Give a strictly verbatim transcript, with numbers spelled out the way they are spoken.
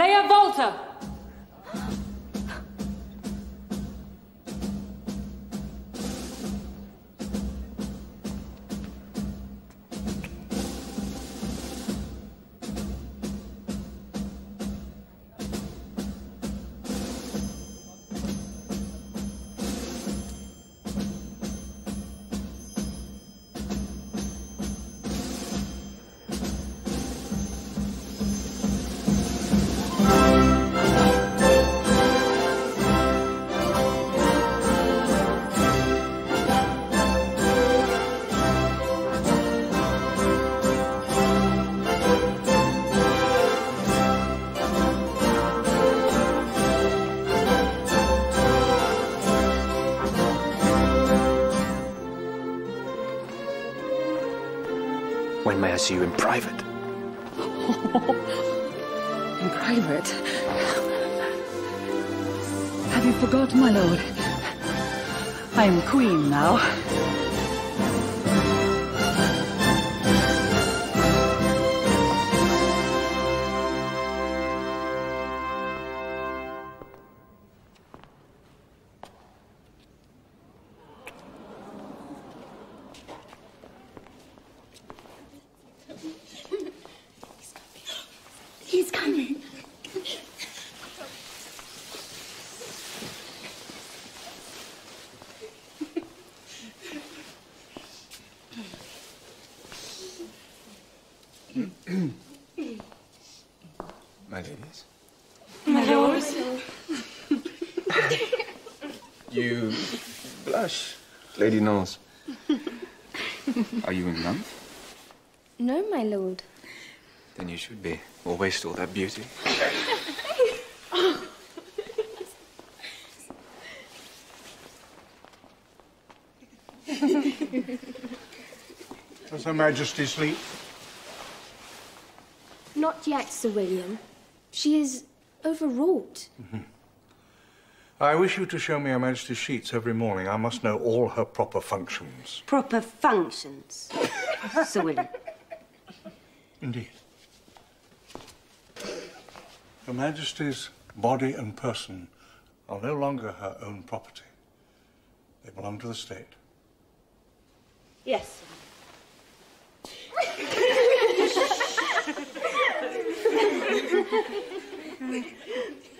Player Volta! When may I see you in private? In private? Have you forgot, my lord? I am queen now. He's coming. My ladies. My lords. You blush, Lady Knowles. Are you in love? No, my lord. Then you should be, or waste all that beauty. Does Her Majesty sleep? Not yet, Sir William. She is overwrought. Mm-hmm. I wish you to show me Her Majesty's sheets every morning. I must know all her proper functions. Proper functions, Sir William. Indeed. Her Majesty's body and person are no longer her own property. They belong to the state. Yes, sir.